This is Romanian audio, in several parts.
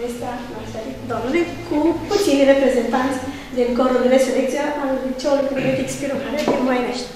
vestea domnului cu puțini reprezentanți din corul de resurrecție al Liceului Politic Spirohare din Moinești.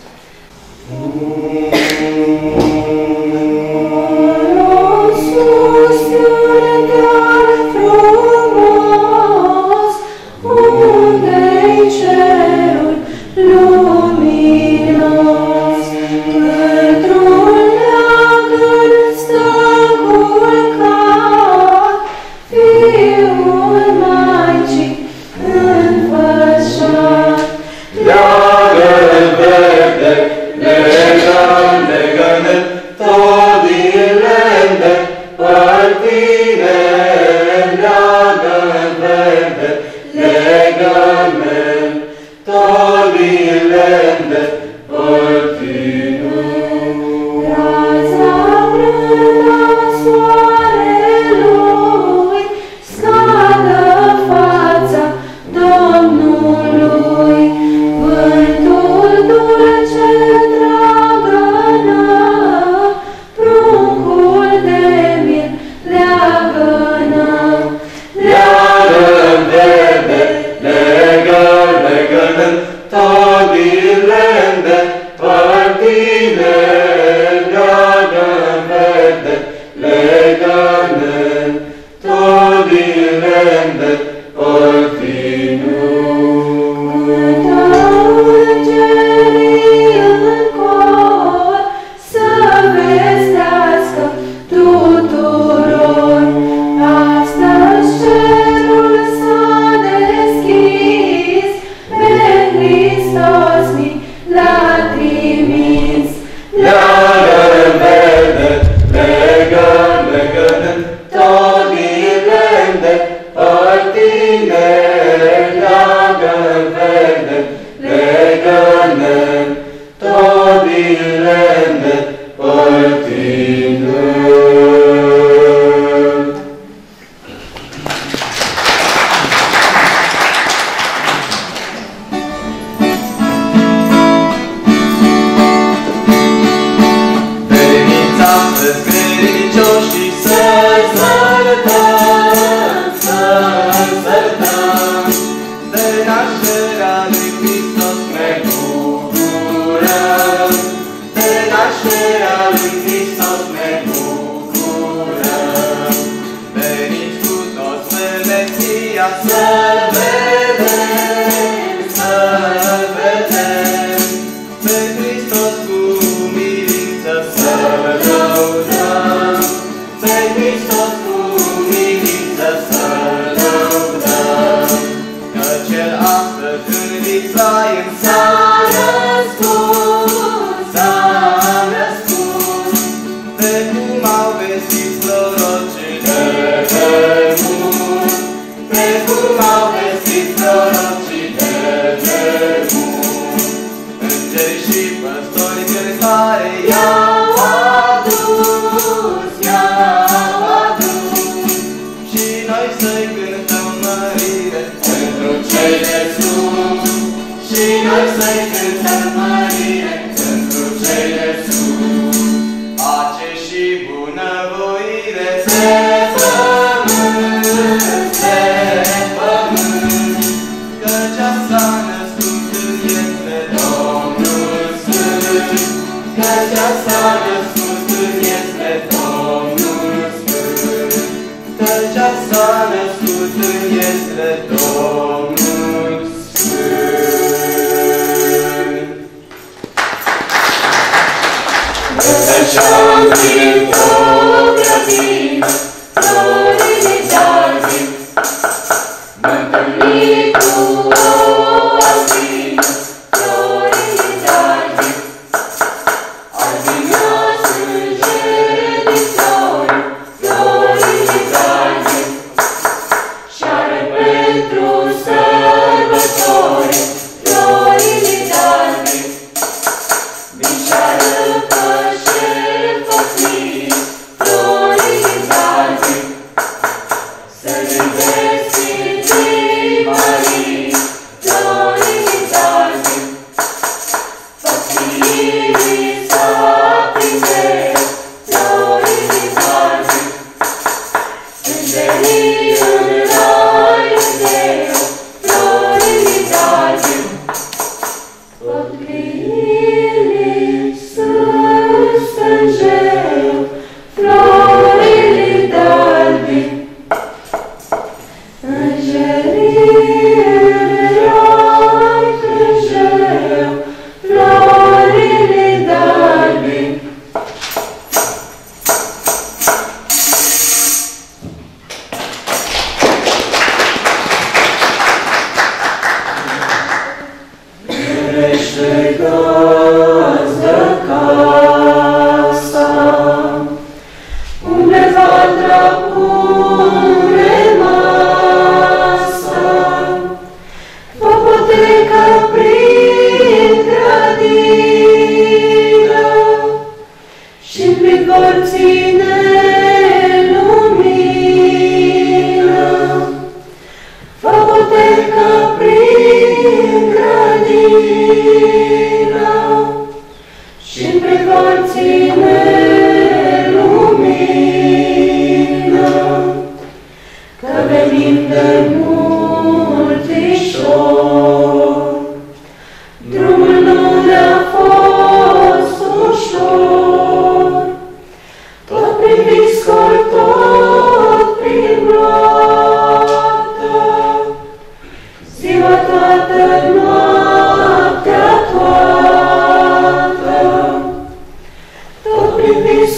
Thank you.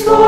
Sorocul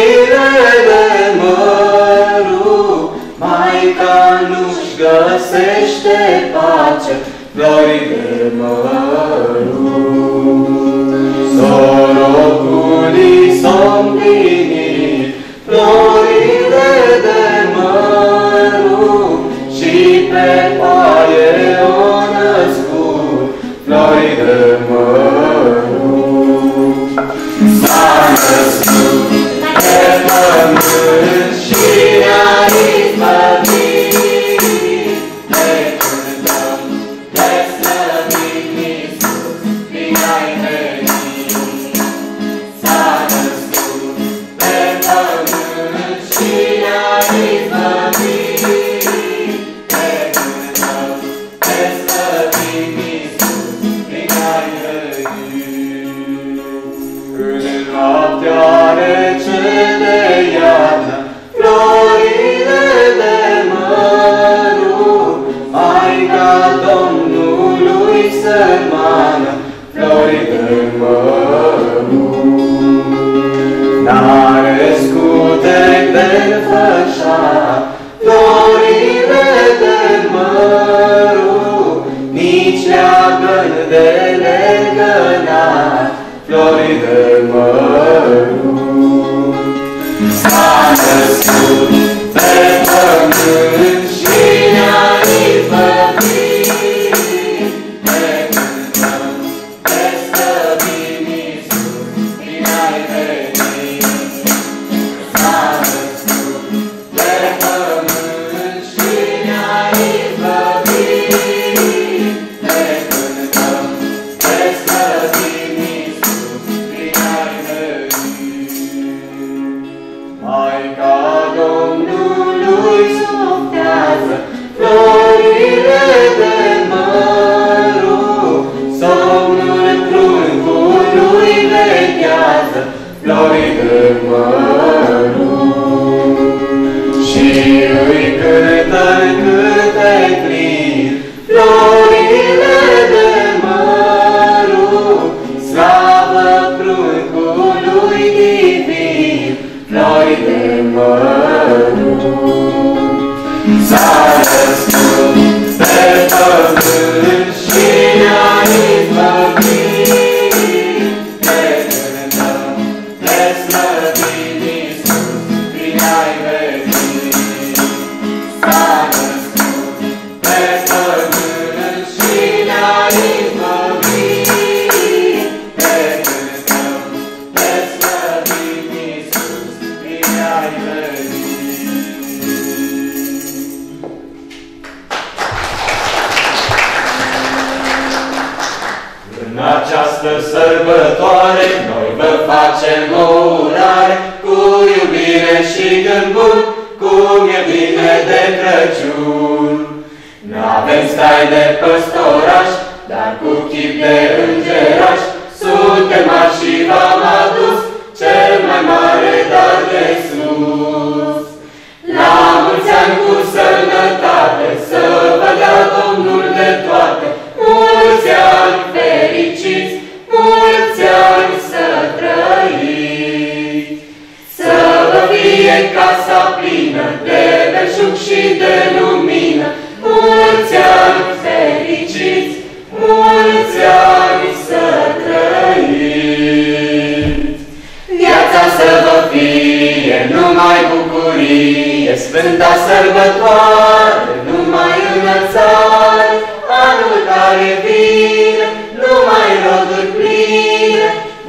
i-s omlinit, de mărunt și pe paie o născut flori de mărunt. S-a născut pe pământ și ne-a izbăvit. Ne cântăm, ne slăvim, Iisus, bine ai venit. S-a născut pe pământ și ne-a izbăvit. Ne cântăm, ne slăvim, Iisus, bine ai venit. În noaptea rece de iarnă, florile de mărunt, Maica Domnului se mană, flori de mărunt. N-are scutec de-nfășat, florile de mărunt, nici leagăn de legănat, flori de mărunt. S-a născut pe pământ și ne-a izbăvit. Ne cântăm, ne slăvim, Iisus, bine ai venit. S-a născut pe pământ și ne-a izbăvit. Ne cântăm, ne slăvim, Iisus, bine ai venit. Maica Domnului suflează florile de mărunt, somnul pruncului vechează, flori de mărunt. Și îi cântă-n câte plin florile de mărunt, slavă pruncului divin, flori de mărunt. S-a născut pe pământ și ne-a izbăvit. Ne cântăm, ne slăvim, Iisus, bine ai venit. S-a născut pe pământ și ne-a izbăvit. Ne cântăm, ne slăvim, Iisus, bine ai venit. În această sărbătoare noi vă facem o urare, cu iubire și gând bun, cum e bine de Crăciun. N-avem stai de păstoraș, dar cu chip de îngeraș, suntem marși și v-am adus cel mai mare dar de sus. La mulți ani cu sănătate, să vă dea Domnul de toate, mulți ani fericiți, mulți ani să trăiți. Să vă fie casa plină de belșug și de lumină, mulți ani fericiți, mulți ani să trăiți. Viața să vă fie numai bucurie, Sfânta Sărbătoare, numai înălțare, anul care vine, numai roduri pline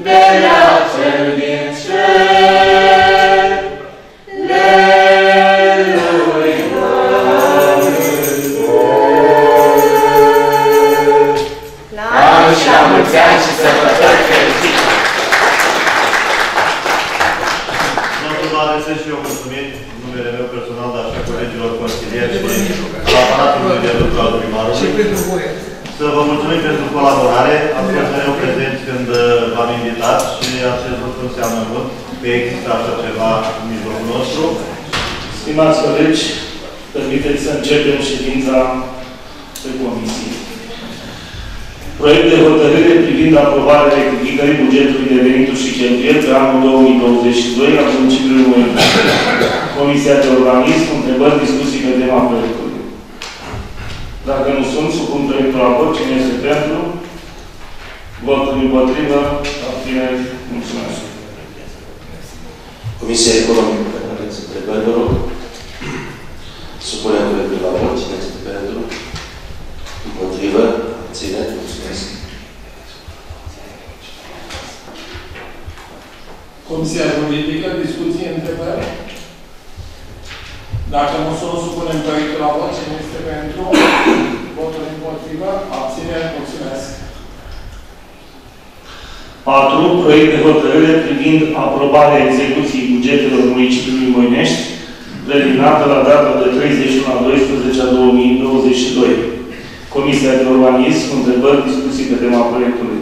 de la cel din cer. Lelui Pământ. Am și la mulți ani și sărbători fericite! Domnul vă adresez și eu mulțumit în numele meu personal, dar și a colegilor consilieri și la aparatul de lucru al primarului. Să vă mulțumim pentru colaborare, ați fost mereu prezenți când v-am invitat și acest lucru înseamnă mult că există așa ceva în mijlocul nostru. Stimați colegi, permiteți să începem ședința pe comisie. Proiect de hotărâre privind aprobarea rectificării bugetului de venituri și cheltuieli pe anul 2022 la municipiul Moinești. Comisia de Organism, întrebări, discuții pe tema proiectului. Dacă nu sunt, supun proiectul la vot. Cine este pentru? Votul împotrivă. Abțineri. Mulțumesc. Comisia Economică. Aveți întrebări, vă rog. juridică, discuție, întrebări? Dacă nu să nu supunem proiectul la vot, cine este pentru? Votul împotrivă? Abținere? Mulțumesc. 4. Proiect de hotărâre privind aprobarea execuției bugetelor municipiului Moinești, preliminată la data de 31/12/2022. Comisia de Urbanism, întrebări, discuții pe tema proiectului.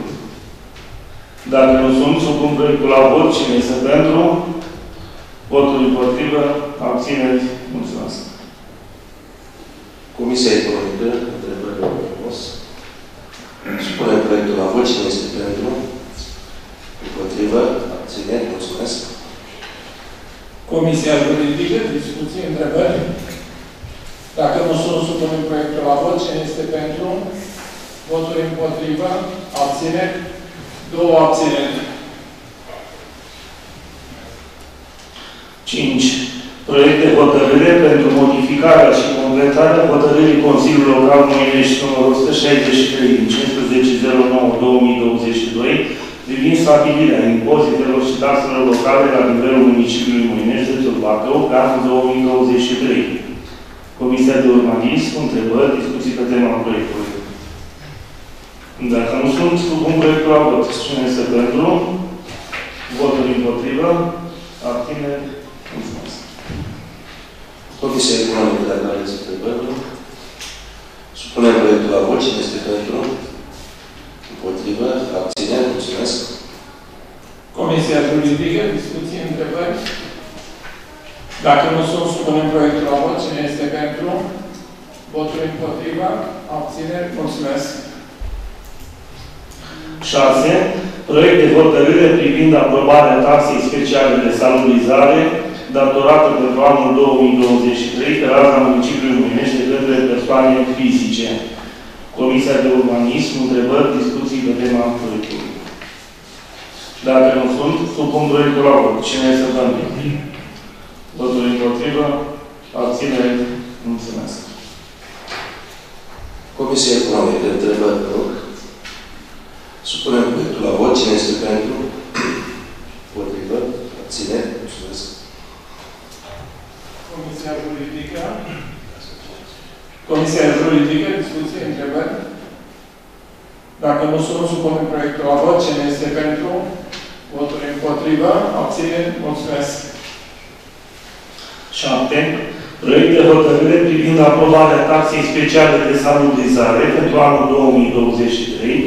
Dacă nu sunt, supun proiectul la vot. Cine este pentru? Votul împotrivă. Abțineți. Mulțumesc. Comisia Economică, întrebări de propus. Supune proiectul la vot. Cine este pentru? Împotrivă. Abțineți. Mulțumesc. Comisia Juridică, discuții, întrebări. Dacă nu sunt, supunem proiectul la vot. Cine este pentru? Votul împotrivă. Abțineți. 2 abțineri. 5. Proiect de hotărâre pentru modificarea și completarea hotărârii Consiliului Local Moinești nr. 163/15.09.2022 privind stabilirea impozitelor și taxelor locale la nivelul municipiului Moinești, județul Bacău, pe anul 2023. Comisia de Urbanism, întrebări, discuții pe tema proiectului. Dacă nu sunt, supun proiectul la vot. Cine este pentru? Votul împotrivă. Abțineri. Mulțumesc. Comisia Economică, dacă aveți întrebări, supunem proiectul la vot. Cine este pentru? Împotrivă. Abțineri. Mulțumesc. Comisia Juridică, discuții, întrebări. Dacă nu sunt, supunem proiectul la vot. Cine este pentru? Votul împotrivă. Abțineri. Mulțumesc. 6. Proiect de hotărâre privind aprobarea taxei speciale de salubrizare datorată pentru anul 2023 pe raza municipiului Moinești de către persoane fizice. Comisia de Urbanism, întrebări, discuții pe tema proiectului. Dacă nu sunt, supun proiectul la vot. Cine este pentru? Votul împotrivă. Abținere. Mulțumesc. Comisia Economică, întrebări, vă rog. Supunem proiectul la vot. Cine este pentru? Potrivă. Abține. Mulțumesc. Comisia Juridică. Comisia Juridică. Discuție. Întrebări. Dacă nu sunt, supunem proiectul la vot. Cine este pentru? Votul împotrivă. Abține. Mulțumesc. 7. Proiect de hotărâre privind aprobarea taxei speciale de salubrizare pentru anul 2023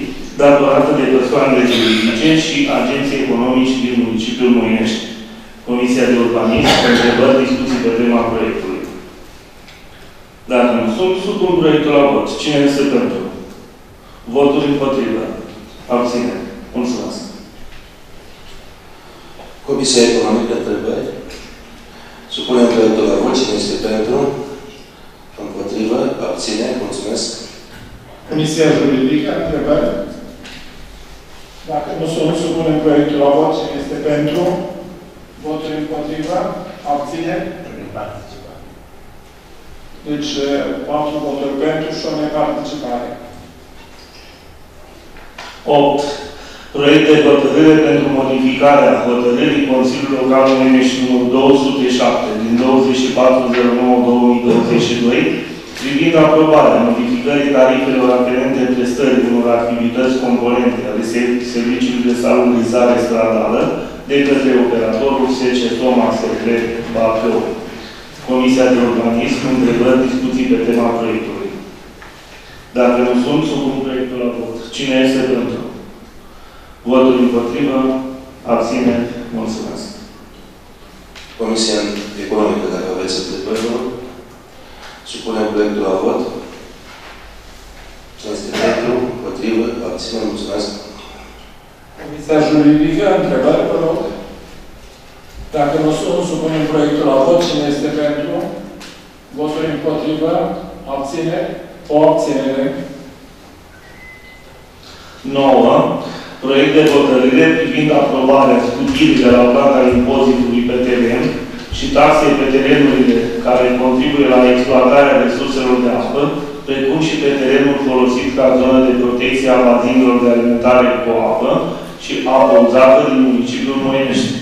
datorată de persoanele juridice și agenții economici din municipiul Moinești. Comisia de Urbanism, întrebări, discuții pe tema proiectului. Dacă nu sunt, supun proiectul la vot. Cine este pentru? Voturi împotrivă. Abținere. Mulțumesc. Comisia Economică, întrebări. Supunem proiectul la vot. Cine este pentru? Împotrivă. Abținere. Mulțumesc. Comisia Juridică, întrebări. Dacă nu sunt, supunem proiectul la vot. Cine este pentru? Votul împotrivă? Abțineri? Deci, 4 voturi pentru și o neparticipare. 8. Proiect de hotărâre pentru modificarea hotărârii Consiliului Local Moinești nr. 207 din 24/09/2022 privind aprobarea modificării tarifelor aferente prestării unor activități componente ale serviciului de salubrizare stradală de către operatorul SC Thomas Bato. Comisia de Urbanism, întrebări, discuții pe tema proiectului. Dacă nu sunt, supun proiectul la vot. Cine este pentru? Votul împotrivă. Abțineri. Mulțumesc. Comisia Economică, dacă aveți întrebări. Supunem proiectul la vot. Cine este pentru? Împotrivă? Abține? Mulțumesc. Comisia Juridică, întrebare, vă rog. Dacă nu sunt, supunem proiectul la vot. Cine este pentru? Voturi împotrivă? Abține? O abținere. 9. Proiect de hotărâre privind aprobarea scutirii de la plata impozitului pe teren și taxe pe terenurile care contribuie la exploatarea resurselor de apă, precum și pe terenul folosit ca zonă de protecție a bazinelor de alimentare cu apă și apă uzată din municipiul Moinești.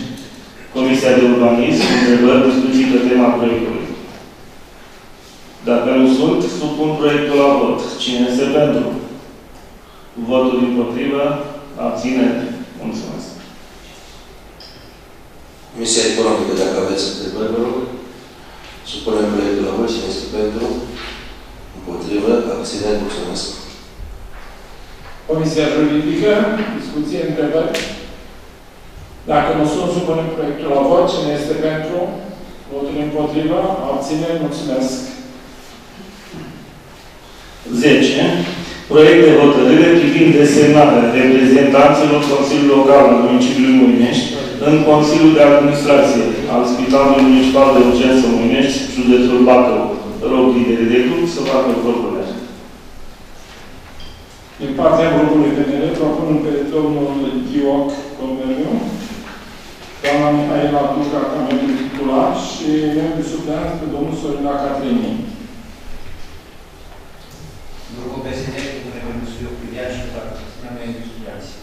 Comisia de Urbanism, întrebări, discuții pe tema proiectului. Dacă nu sunt, supun proiectul la vot. Cine este pentru? Votul împotrivă, abțineri. Mulțumesc. Comisia Economică, dacă aveți întrebări, vă rog. Supunem proiectul la vot. Cine este pentru? Împotrivă, abțineri. Mulțumesc. Comisia Juridică, discuție, întrebări. Dacă nu sunt, supunem proiectul la vot. Cine este pentru? Votul împotrivă, abțineri. Mulțumesc. 10. Proiect de hotărâre privind desemnarea reprezentanților Consiliului Local al Municipiului Moinești în Consiliul de Administrație al Spitalului Municipal de Urgență Moinești, județul Bacău. Rog liderii de grup să facă propunere. Din partea grupului PNL propun pe domnul Ioc Colmeriu, doamna Mihaela Duca ca membru titular și membru supleant pe domnul Sorin Academiu. Grupul PSD, cu numele Suiu Culian și cu numele Suiuiații.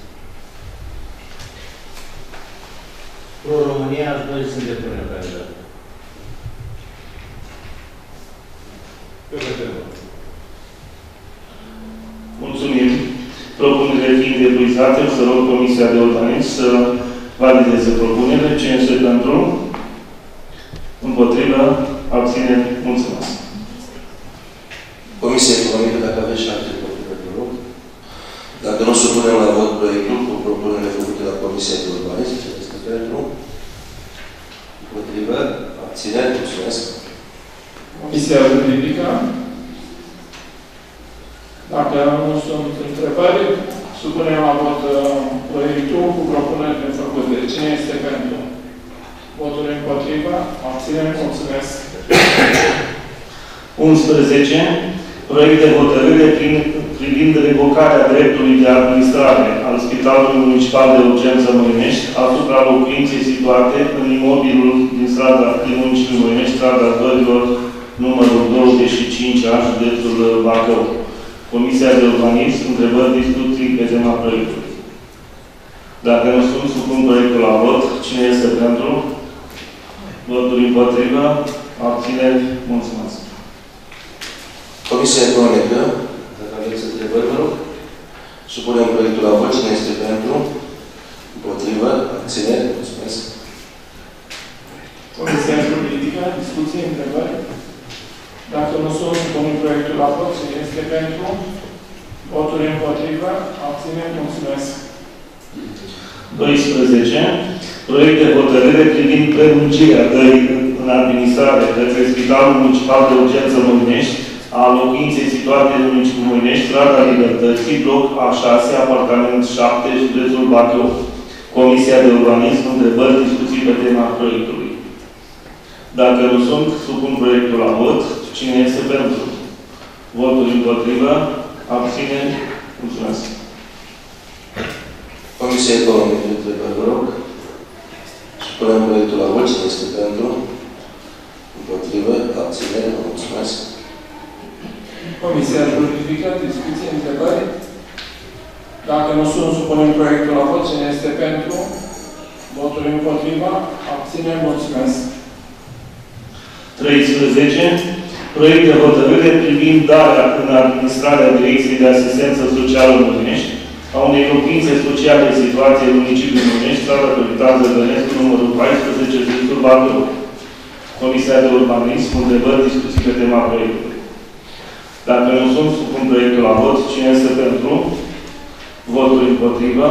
Pro România, aș dori să depunem candidatul. Mulțumim. Propunerea fiind depuizată, să rog Comisia de Organism să valideze propunerea. Cine este pentru? Împotrivă? Abțineri? Mulțumesc. Comisia Economică, dacă aveți și alte propuneri, vă rog. Dacă nu supunem la vot proiectul cu propunerile făcute la Comisia de Urbanism, ce este pentru? Împotrivă? Abțineri? Mulțumesc. Comisia Juridică. Dacă nu sunt întrebări, supunem la vot proiectul cu propunerile făcute. Cine este pentru? Votul împotrivă? Abțineri? Mulțumesc. 11. Proiect de hotărâre privind revocarea dreptului de administrare al Spitalului Municipal de Urgență Moinești asupra locuinței situate în imobilul din strada din municipiul Moinești, strada Vărilor, numărul 25A, județul Bacău. Comisia de Urbanism, întrebări, discuții pe tema proiectului. Dacă nu sunt, supun proiectul la vot. Cine este pentru? Votul împotrivă. Abțineri. Mulțumesc. Comisia Economică, dacă aveți întrebări, vă rog, supunem proiectul la vot. Cine este pentru? Împotrivă? Abțineri? Mulțumesc. Comisia Juridică, discuții, întrebări? Dacă nu sunt, supunem proiectul la vot. Cine este pentru? Votul împotrivă? Abțineri? Mulțumesc. 12. Proiect de hotărâre privind prelungirea dării în administrare către Spitalul Municipal de Urgență Moinești a locuinței situate în municipiul Moinești, strada Libertății, bloc A6, apartament 7, județul Bacău. Comisia de Urbanism, întrebări, discuții pe tema proiectului. Dacă nu sunt, supun proiectul la vot. Cine este pentru? Votul împotrivă. Abțineri. Mulțumesc. Comisia Economică, întrebări, vă rog. Supunem proiectul la vot. Cine este pentru? Împotrivă. Abțineri. Mulțumesc. Comisia Juridică, discuții, întrebări. Dacă nu sunt, supunem proiectul la vot. Cine este pentru? Votul împotriva. Abțineri. Mulțumesc. 13. Proiect de hotărâre privind darea în administrarea Direcției de Asistență Socială Moinești a unei locuințe sociale situate în municipiul Moinești, strada Căpitan Zăgănescu, numărul 14, județul Bacău. Comisia de Urbanism, întrebări, discuții pe tema proiectului. Dacă nu sunt, supun proiectul la vot. Cine este pentru? Votul împotrivă.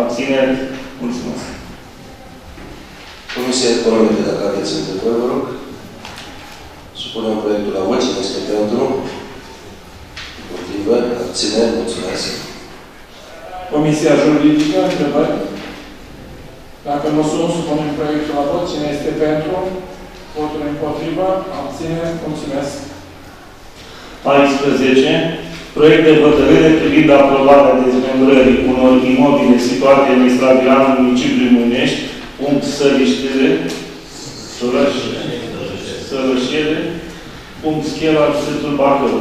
Abțineri. Mulțumesc. Comisia Economică, dacă aveți întrebări, vă rog. Supunem proiectul la vot. Cine este pentru? Împotrivă. Abțineri. Mulțumesc. Comisia Juridică, întrebări. Dacă nu sunt, supunem proiectul la vot. Cine este pentru? Votul împotrivă. Abțineri. Mulțumesc. 14. Proiect de hotărâre privind aprobarea dezmembrării unor imobile situate în Istravianul municipiului Moinești, punct Sărășele, punct Schela, județul Bacău.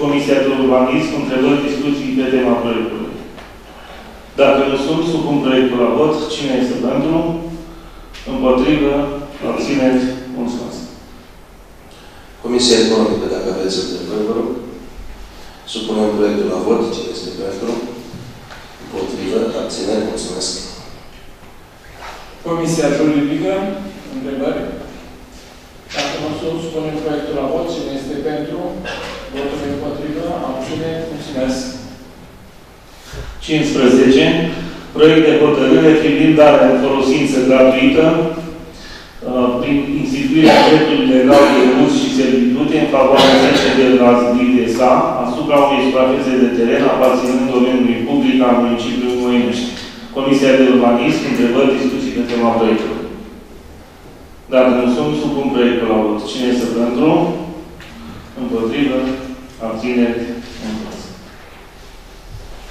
Comisia de Urbanism, întrebări, discuții pe tema proiectului. Dacă nu sunt, supun proiectul la vot. Cine este pentru? Împotrivă? Abțineți? Mulțumesc. Comisia Economică, dacă aveți întrebări, vă rog. Supunem proiectul la vot. Cine este pentru? Împotrivă? Abțineți? Mulțumesc. Comisia Juridică, întrebări? Dacă nu sunt, supunem proiectul la vot. Cine este pentru? Votul împotrivă? Abțineți? Mulțumesc. 15. Proiect de hotărâre privind darea în folosință gratuită prin instituirea dreptului legal de uz și servitute în favoarea de la Liber SA asupra unei suprafețe de teren aparținând domeniului public al municipiului Moinești. Comisia de Urbanism, întrebări, discuții pe tema proiectului. Dacă nu sunt, supun proiectul la vot. Cine este pentru? Împotrivă? Abțineri?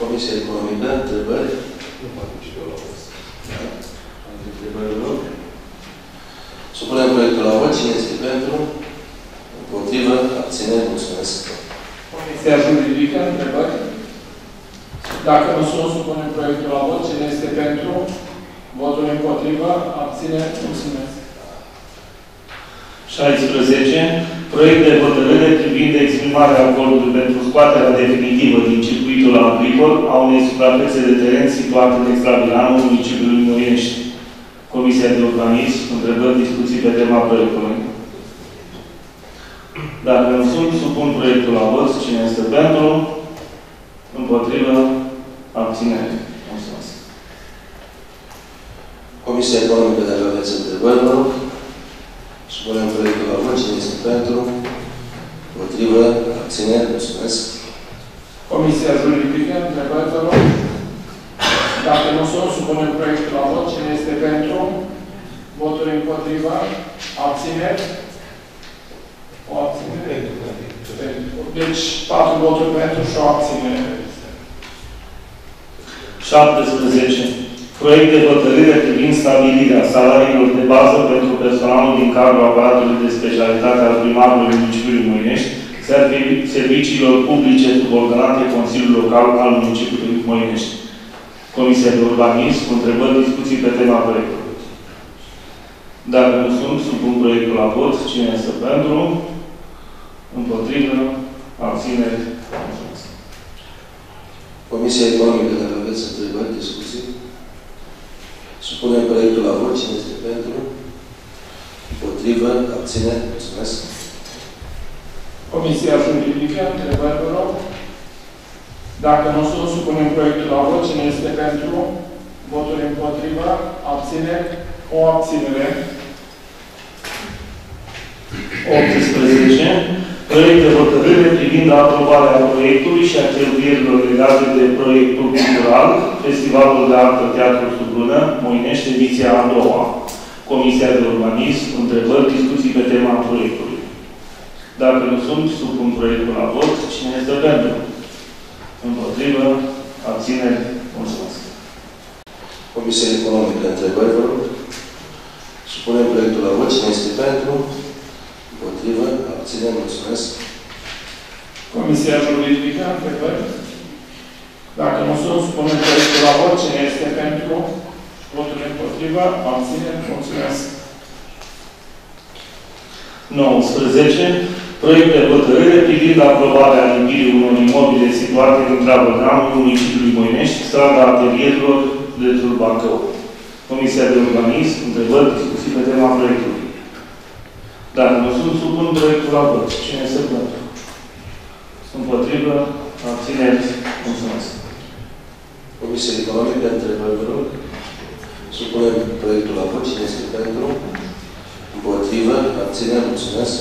Comisia Economică, întrebări? Nu fac nici eu la vot. Alte întrebări, nu? Supunem proiectul la vot. Cine este pentru? Împotrivă? Abțineri? Mulțumesc. Comisia Juridică, întrebări? Dacă nu sunt, supunem proiectul la vot. Cine este pentru? Votul împotrivă? Abțineri? Mulțumesc. 16. Proiect de hotărâre privind exprimarea acordului pentru scoaterea definitivă din circuitul agricol a unei suprafețe de teren situate în extravilanul municipiului Moinești. Comisia de Urbanism, întrebări, discuții pe tema proiectului. Dacă nu sunt, supun proiectul la vot. Cine este pentru? Împotrivă? Abținere. Mulțumesc. Comisia Economică, dacă aveți întrebări, vă rog. Supunem proiectul la vot. Cine este pentru? Împotrivă? Abțineri? Mulțumesc. Comisia Juridică, întrebări, vă rog. Dacă nu sunt, supunem proiectul la vot. Cine este pentru? Votul împotrivă? Abțineri? O abținere? Deci, 4 voturi pentru și o abținere. 17. Proiect de hotărâre privind stabilirea salariilor de bază pentru personalul din cadrul aparatului de specialitate al primarului municipiului Moinești, serviciilor publice subordonate Consiliul Local al municipiului Moinești. Comisia de Urbanism, întrebări, discuții pe tema proiectului. Dacă nu sunt, supun proiectul la vot. Cine este pentru? Împotrivă? Abțineri? Comisia Economică, dacă aveți întrebări, discuții. Supunem proiectul la vot. Cine este pentru? Împotrivă? Abțineri? Mulțumesc. Comisia Juridică, întrebări, vă rog. Dacă nu sunt, supunem proiectul la vot. Cine este pentru? Votul împotrivă? Abțineri? O abținere. 18. Proiect de hotărâre privind aprobarea proiectului și a cheltuielilor legate de proiectul cultural Festivalul de Artă Teatrul Subdună, Moinești, ediția a doua. Comisia de Urbanism, întrebări, discuții pe tema proiectului. Dacă nu sunt, supun proiectul la vot. Cine este pentru? Împotrivă? Abțineri? Mulțumesc. Comisia Economică, întrebări, vă rog. Supunem proiectul la vot. Cine este pentru? Împotrivă? Abținem. Mulțumesc. Comisia Juridică, întrebări? Dacă nu sunt, supunem proiectul la vot. Cine este pentru? Votul împotrivă? Abținem. Mulțumesc. 19. Proiect de hotărâre privind aprobarea lipirii unor imobile situate în Dragădanul municipiului Moinești, strada atelierilor de Bacău. Comisia de Urbanism, întrebări, discuții pe tema proiectului. Dacă nu sunt, supun proiectul la vot. Cine este pentru? Împotrivă? Abțineți? Mulțumesc. Comisia Economică, întrebări, vă rog. Supunem proiectul la vot. Cine este pentru? Împotrivă? Abțineți? Mulțumesc.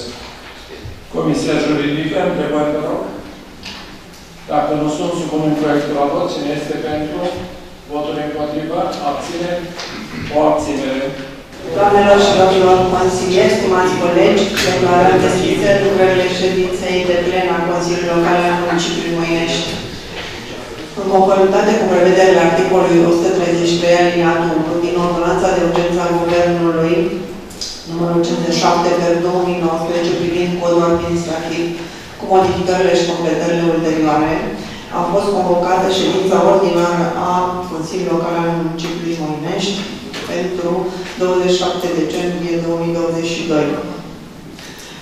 Comisia Juridică, întrebări, vă rog. Dacă nu sunt, supunem proiectul la vot. Cine este pentru? Votul împotrivă? Abțineți? O abținere. Doamnelor și domnilor consilieri, stimați colegi, declarăm deschise lucrările ședinței de plen a Consiliului Local al municipiului Moinești. În conformitate cu prevederile articolului 133 alineatul 1 din ordonanța de urgență a Guvernului numărul 57/2019 privind codul administrativ cu modificările și completările ulterioare, a fost convocată ședința ordinară a Consiliului Local al municipiului Moinești pentru 27 decembrie 2022.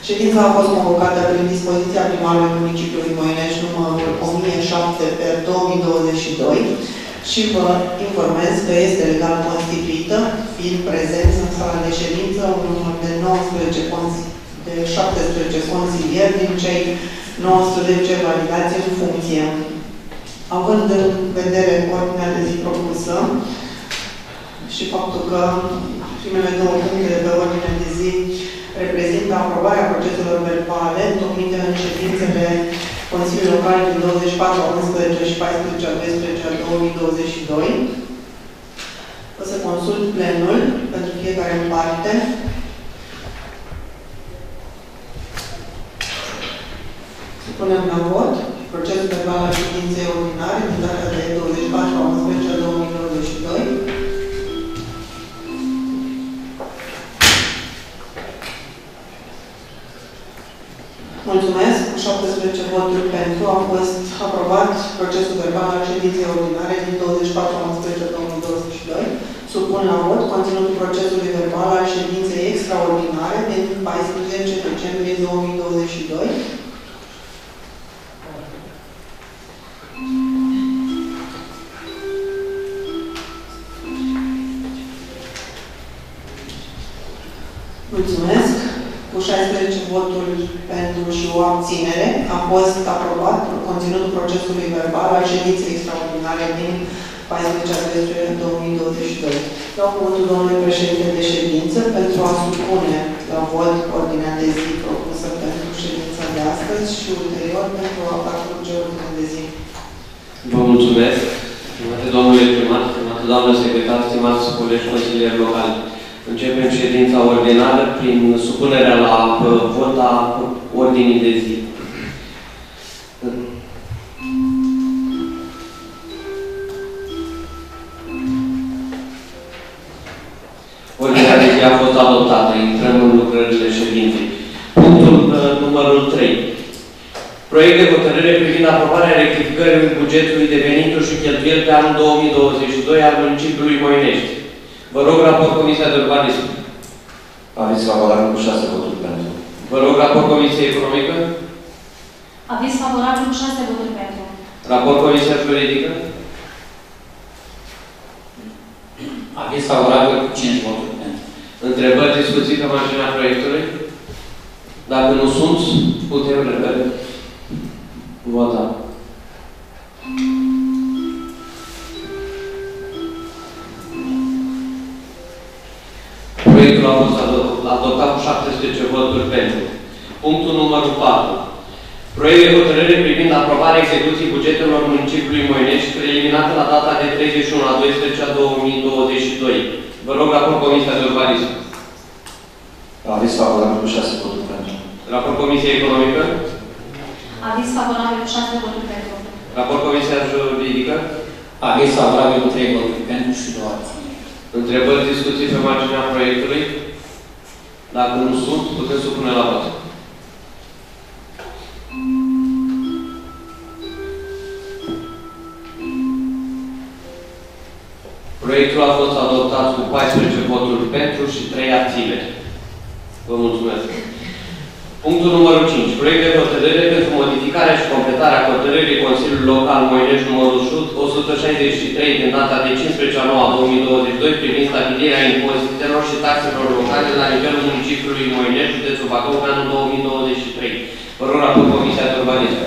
Ședința a fost convocată prin dispoziția primarului municipiului Moinești numărul 1007/2022 și vă informez că este legal constituită, fiind prezenți în sala de ședință un număr de 17 consilieri din cei 19 validați în funcție. Având în vedere ordinea de zi propusă și faptul că primele două puncte de pe ordinea de zi reprezintă aprobarea proceselor verbale întocmite în ședințele Consiliului Local din 24-11 și 14-12-2022. O să consult plenul pentru fiecare în parte. Punem la vot procesul verbal al ședinței ordinare din data de 24-11-2022. Mulțumesc. 17 voturi pentru. A fost aprobat procesul verbal al ședinței ordinare din 24-11-2022. Supun la vot conținutul procesului verbal al ședinței extraordinare din 14 decembrie 2022. Mulțumesc. Cu 16 voturi pentru și o abținere a fost aprobat conținutul procesului verbal al ședinței extraordinare din 14-2022. Dau cuvântul domnului președinte de ședință pentru a supune la vot ordinea de zi propusă pentru ședința de astăzi și ulterior pentru a parcurge ordinea de zi. Vă mulțumesc, stimate domnule primar, stimate doamnă secretar, stimați colegi consilieri locali. Începem ședința ordinară prin supunerea la vot a ordinii de zi. Ordinea de zi a fost adoptată. Intrăm în lucrările ședinței. Punctul numărul 3. Proiect de hotărâre privind aprobarea rectificării bugetului de venituri și cheltuieli pe anul 2022 al municipiului Moinești. Vă rog raport Comisia de Urbanism. Aviz favorabil cu 6 voturi pentru. Vă rog raport Comisia Economică. Aviz favorabil cu 6 voturi pentru. Raport Comisia Juridică. Aviz favorabil cu 5 voturi pentru. Întrebări, discuții pe marginea proiectului? Dacă nu sunt, putem revede. Vota. Proiectul a fost adoptat cu 17 voturi pentru. Punctul numărul 4. Proiect de hotărâre privind aprobarea execuției bugetelor municipiului Moinești, preliminată la data de 31/12/2022. Vă rog raport Comisia de Urbanism. Aviz favorabil cu 6 voturi pentru. Raport Comisia Economică. Aviz favorabil cu 6 voturi pentru. Raport Comisia Juridică. Aviz favorabil cu 3 voturi pentru și 2 voturi. Întrebări, discuții pe marginea proiectului? Dacă nu sunt, putem supune la vot. Proiectul a fost adoptat cu 14 voturi pentru și 3 abțineri. Vă mulțumesc. Punctul numărul 5. Proiect de hotărâre pentru modificarea și completarea hotărârii Consiliului Local Moinești numărul 163 din data de 15/9/2022 privind stabilirea impozitelor și taxelor locale la nivelul municipiului Moinești de Bacău pe anul 2023. Vă rog raport Comisia de Urbanism.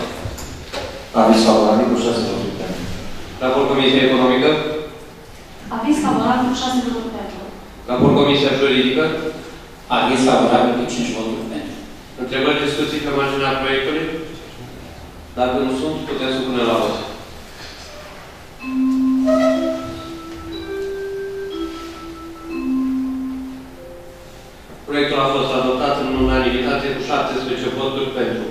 Aviz favorabil cu 6 voturi pentru. Raport Comisia Economică. Aviz favorabil cu 6 voturi pentru. Raport Comisia Juridică. Aviz favorabil cu 5 voturi pentru. Întrebări, discuții pe marginea proiectului? Dacă nu sunt, putem supune la vot. Proiectul a fost adoptat în unanimitate cu 17 voturi pentru.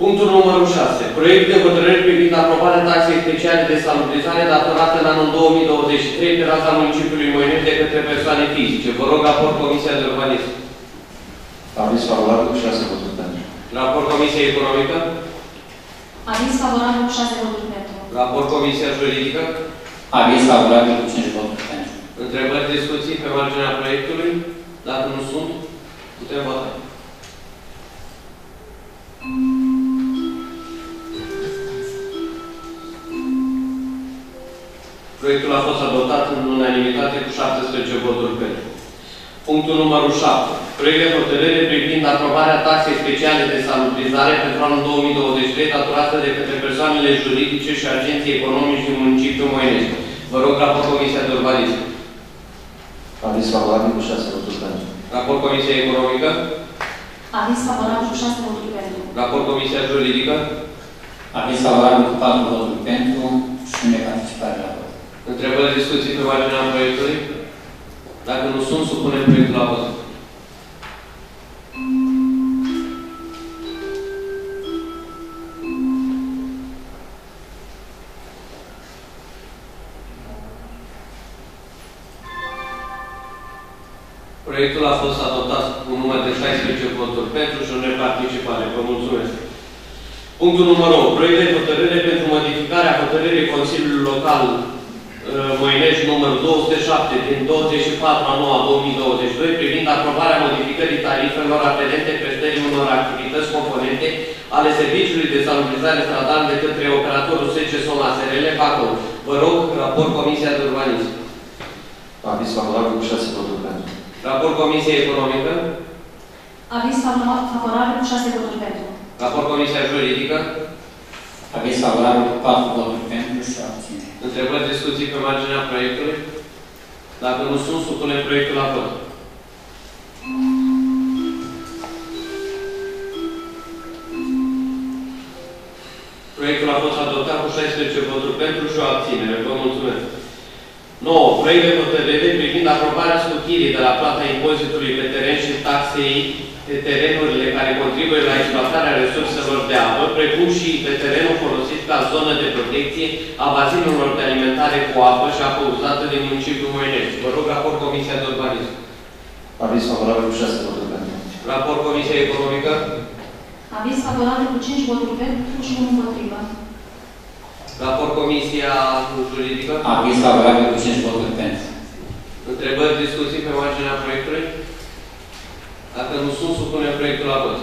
Punctul numărul 6. Proiect de hotărâre privind aprobarea taxei speciale de salubrizare datorată în anul 2023 pe raza municipiului Moinești de către persoane fizice. Vă rog raport Comisia de Urbanism. Aviz favorabil cu 6 voturi pentru. Raport Comisiei Economică. Aviz favorabil cu 6 voturi pentru. Raport Comisia Juridică. Aviz favorabil cu 5 voturi pentru. Întrebări, discuții pe marginea proiectului? Dacă nu sunt, putem vota. Proiectul a fost adoptat în unanimitate cu 17 voturi pentru. Punctul numărul 7. Proiect de hotărâre privind aprobarea taxei speciale de salubrizare pentru anul 2023 datorată de către persoanele juridice și agenții economici din municipiul Moinești. Vă rog, raport Comisia de Urbanism. Aviz favorabil cu 6 voturi pentru. Raport Comisia Economică. Aviz favorabil cu 6 voturi pentru. Raport Comisia Juridică. Aviz favorabil cu 4 voturi pentru și neparticipare la vot. Întrebări, discuții pe marginea proiectului? Dacă nu sunt, supunem proiectul la vot. Proiectul a fost adoptat cu un număr de 16 voturi pentru și o neparticipare. Vă mulțumesc. Punctul numărul 8. Proiect de hotărâre pentru modificarea hotărârii Consiliului Local Moinești numărul 207 din 24/9/2022 privind aprobarea modificării tarifelor aferente prestării unor activități componente ale serviciului de salubrizare stradal de către operatorul SCSOMA SRL Bacău. Vă rog, raport Comisia de Urbanism. Aviz favorabil cu 6 voturi pentru. Raport Comisia Economică. Aviz favorabil cu 6 voturi pentru. Raport Comisia Juridică. Aviz favorabil cu 4 voturi pentru și abține. Întrebări, discuții pe marginea proiectului? Dacă nu sunt, supunem proiectul la vot. Proiectul a fost adoptat cu 16 voturi pentru și o abținere. Vă mulțumesc. 9. Proiect de hotărâre privind aprobarea scutirii de la plata impozitului pe teren și taxei pe terenurile care contribuie la exploatarea resurselor de apă, precum și pe terenul folosit ca zonă de protecție a bazinurilor de alimentare cu apă și apă uzată din municipiul Moinești. Vă rog, raport Comisia de Urbanism. Aviz favorabil cu 6 voturi pentru. Raport Comisia Economică. Aviz favorabil cu 5 voturi pentru și 1 împotrivă. Raport Comisia Juridică. Aviz favorabil cu 5 voturi pentru. Întrebări, discuții pe marginea proiectului? Dacă nu sunt, supunem proiectul la vot.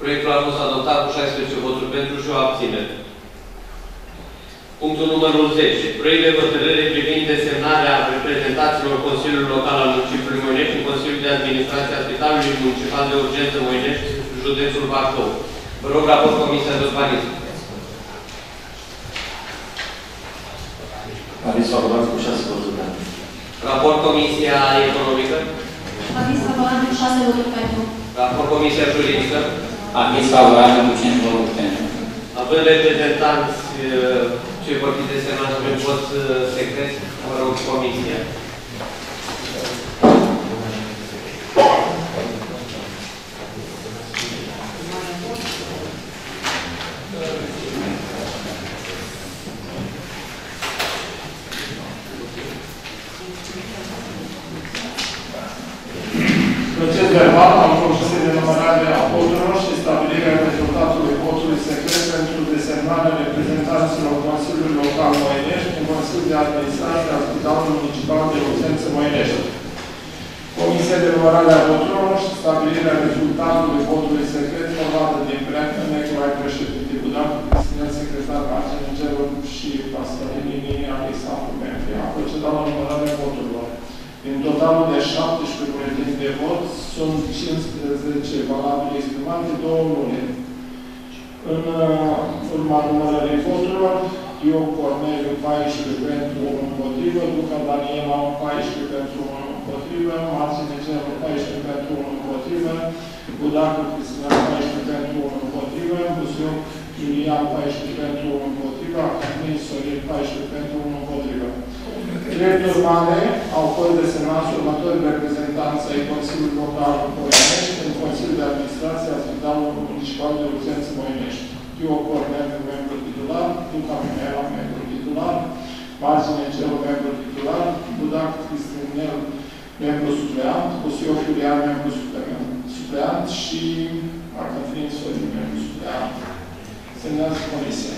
Proiectul a fost adoptat cu 16 voturi pentru și o abținere. Punctul numărul 10. Proiect de hotărâre privind desemnarea reprezentanților Consiliului Local al Municipiului Moinești și Consiliul de Administrație a Spitalului Municipal de Urgență Moinești, județul Bacău. Vă rog, raport Comisia de Urbanism. Aviz favorabil cu 6 voturi pentru. Raport Comisia Economică. Aviz favorabil cu 6 voturi pentru. Raport Comisia Juridică. Aviz favorabil cu 5 voturi pentru. Având reprezentanți ce vorbiți de semnați pe vot secret, vă rog Comisia. Proces verbal al procesului de numărare a voturilor și stabilirea rezultatului votului secret pentru desemnarea reprezentanților Consiliului Local Moinești în Consiliul de Administrație al Spitalului Municipal de Urgență Moinești. Comisia de numărare a voturilor și stabilirea rezultatului votului secret formată din plenă cu ai președinte Budan, Cristina, secretar Arceni Gerul și Pascălinii Alexandru Merfie. A procedat la numărarea voturilor. Din totalul de 17 buletini de vot, sunt 15 valabile exprimate, 2 nule. În urma numărării voturilor, eu, Corneliu, 14 pentru 1 împotrivă, Duca Daniela, 14 pentru 1 împotrivă, Marține Cerul, 14 pentru 1 împotrivă, Budacu Cristina, 14 pentru 1 împotrivă, Buziu, Iulian, 14 pentru 1 împotrivă, Academii, Sorin, 14 pentru 1 împotrivă. Drept urmare, au fost desemnați următorii reprezentanți ai Consiliului Local Moinești în Consiliul de Administrație a Spitalului Municipal de Urgență Moinești. Eu, Corneliu, membru titular, Duca Mihaela, membru titular, Marține Celu, membru titular, Budac Cristinel, membru supleant, plus eu Iulian, membru supleant și Martin Sorin, membru supleant. Semnează comisia.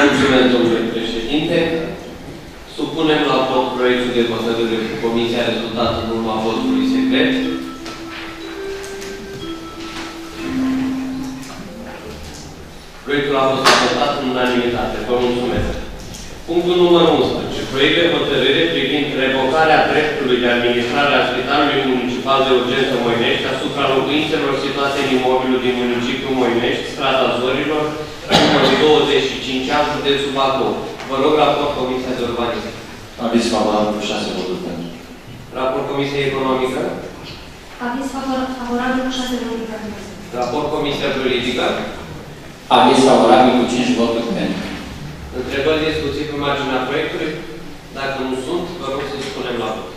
Mulțumesc, domnule președinte. Supunem la vot proiectul de hotărâre cu comisia rezultată în urma votului secret. Proiectul a fost adoptat în unanimitate. Vă mulțumesc. Punctul numărul 11. Proiect de hotărâre privind revocarea dreptului de administrare a Spitalului Municipal de Urgență Moinești asupra locuințelor situate în imobilul din municipiul Moinești, strada Zorilor, numărul 25 a județul Bacău. Vă rog raport Comisia de Urbanism. Aviz favorabil 6 voturi pentru. Raport Comisia Economică. Aviz favorabil 6 voturi pentru. Raport Comisia Juridică. Aviz favorabil cu 5 voturi pentru. Întrebări, discuții pe marginea proiectului? Dacă nu sunt, vă rog să spunem la vot.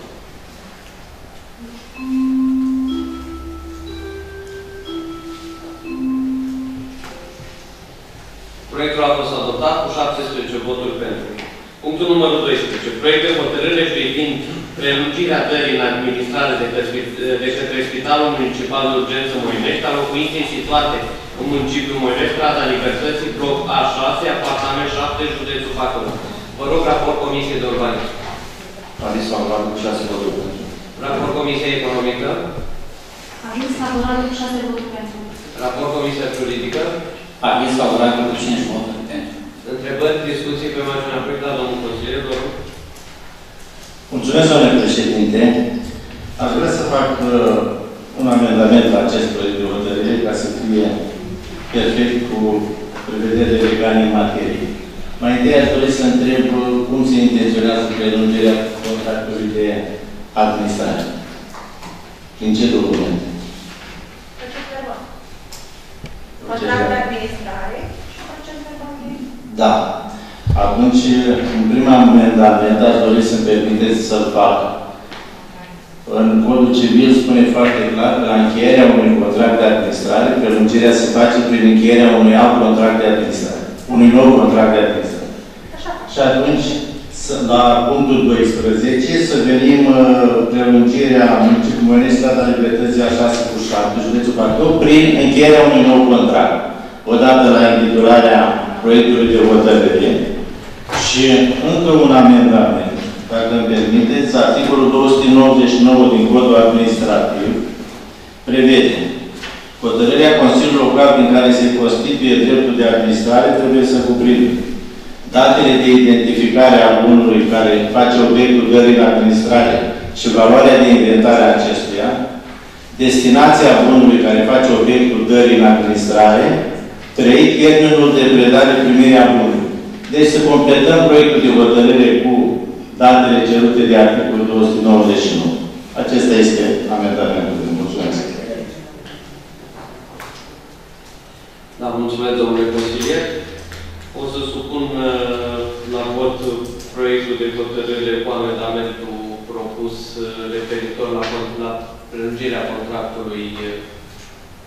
Proiectul a fost adoptat cu 17 voturi pentru. Punctul numărul 12. Proiect de hotărâre privind prelungirea dării în administrare de către Spitalul Municipal de Urgență Moinești a locuinței situate în municipiul Moinești, strada Libertății, bloc A6, apartament 7, județul Bacău. Vă rog raport Comisiei de Urbanism. Aviz favorabil cu 6 voturi pentru. Raport Comisiei Economică. Aviz favorabil cu 6 voturi pentru. Raport Comisia Juridică. Aviz favorabil cu 5 voturi pentru. Întrebări, discuții pe marginea proiectului, domnul consilier, vă rog. Mulțumesc, domnule președinte. Aș vrea să fac un amendament la acest proiect de hotărâre ca să fie perfect cu prevederile legale în materie. Mai întâi aș dori să întreb cum se intenționează prelungirea contractului de administrare. Prin ce documente? Contract de administrare și proces verbal. Da. Atunci, în prima amendament, aș dori să-mi permiteți să-l fac. În Codul Civil spune foarte clar că la încheierea unui contract de administrare, prelungirea se face prin încheierea unui alt contract de administrare. Unui nou contract de administrare. Așa. Și atunci, la punctul 12, să venim prelungirea municipiului Moinești, strada Libertății a 6 cu 7, județul Bacău, prin încheierea unui nou contract. Odată la intitularea proiectului de hotărâre. Și încă un amendament, dacă îmi permiteți, articolul 299 din Codul Administrativ prevede hotărârea Consiliului Local din care se constituie dreptul de administrare trebuie să cuprindă datele de identificare a bunului care face obiectul dării în administrare și valoarea de inventare a acestuia, destinația bunului care face obiectul dării în administrare, 3. Termenul de predare primirea bunului. Deci să completăm proiectul de hotărâre cu datele cerute de articolul 299. Acesta este amendamentul. Mulțumesc. Da, mulțumesc, domnule consilier. O să supun la vot proiectul de hotărâre cu amendamentul propus referitor la prelungirea contractului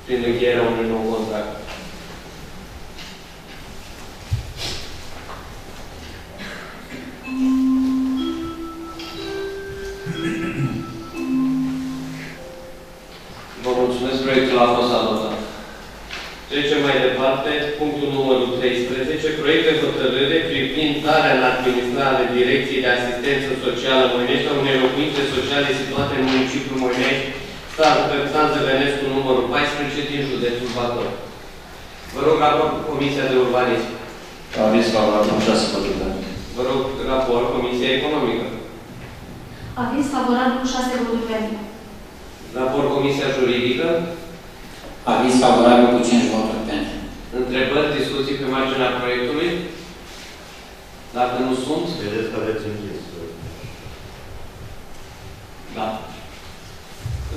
prin încheierea unui nou contract. Vă mulțumesc, proiectul a fost adoptat. Trecem mai departe, punctul numărul 13, proiect de hotărâre privind darea în administrare Direcției de Asistență Socială Moinești a unei locuințe sociale situate în municipiul Moinești, statul pe San Zăvenescu numărul 14 din județul Bacău. Vă rog raport Comisia de Urbanism. Aviz favorabil 6 voturi pentru. Vă rog raport Comisia Economică. Aviz favorabil 6 voturi pentru. Raport Comisia Juridică. Aviz favorabil cu 5 voturi pentru. Întrebări, discuții pe marginea proiectului? Dacă nu sunt... Vedeți că aveți închis. Da.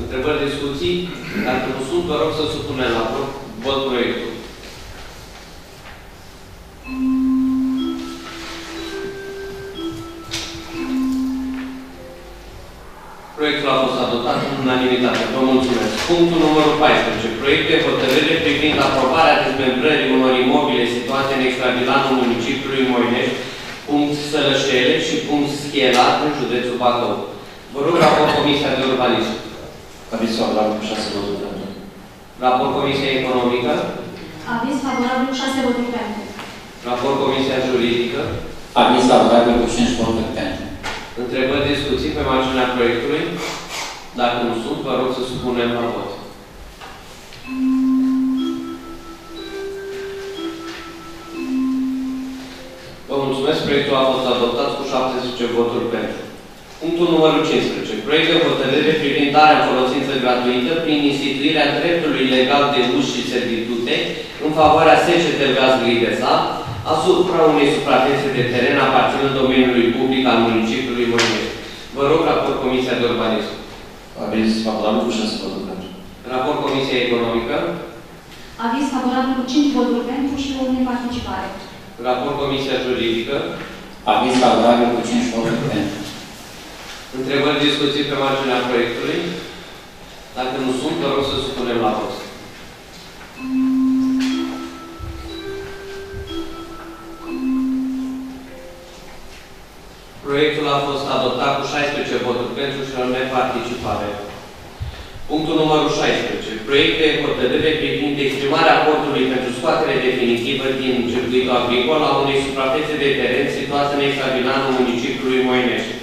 Întrebări, discuții? Dacă nu sunt, vă rog să supunem la vot proiectul. Proiectul a fost adoptat în unanimitate. Vă mulțumesc. Punctul numărul 14. Proiect de hotărâre privind aprobarea dezmembrării unor imobile situate în extravilanul municipiului Moinești, punct Sălășele și punct Schiela, în județul Bacău. Vă rog raport Comisia de Urbanism. Aviz favorabil 6 voturi pentru. Raport Comisia Economică. Aviz favorabil 6 voturi pentru. Raport Comisia Juridică. Aviz favorabil cu 5 voturi pentru. Întrebări, discuții pe marginea proiectului? Dacă nu sunt, vă rog să supunem la vot. Vă mulțumesc. Proiectul a fost adoptat cu 70 voturi pentru. Punctul numărul 15. Proiect de hotărâre privind darea în folosință gratuită prin instituirea dreptului legal de uz și servitute în favoarea SCTV Liber SA asupra unei suprafețe de teren aparținând domeniului public al municipiului Moinești. Vă rog raport Comisia de Urbanism. Aviz favorabil cu 6 voturi pentru. Raport Comisia Economică. Aviz favorabil cu 5 voturi pentru și o neparticipare. Raport Comisia Juridică. Aviz favorabil cu 5 voturi pentru. Întrebări, discuții pe marginea proiectului? Dacă nu sunt, vă rog să supunem la vot. Proiectul a fost adoptat cu 16 voturi pentru și o neparticipare. Punctul numărul 16. Proiect de hotărâre privind exprimarea acordului pentru scoatere definitivă din circuitul agricol a unei suprafețe de teren situată în extravinanul municipiului Moinești.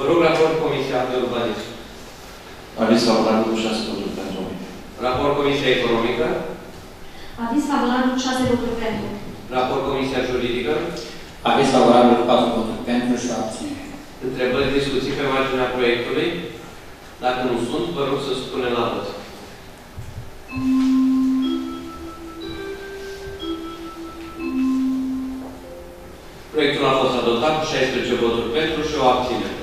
Vă rog raport Comisia de Urbanism. Aviz favorabil 6 voturi pentru. Raport Comisia Economică. Aviz favorabil 6 voturi pentru. Raport Comisia Juridică. Aviz favorabil 4 voturi pentru și abținere. Întrebări, discuții pe marginea proiectului? Dacă nu sunt, vă rog să supunem la vot. Proiectul a fost adoptat cu 16 voturi pentru și o abținere.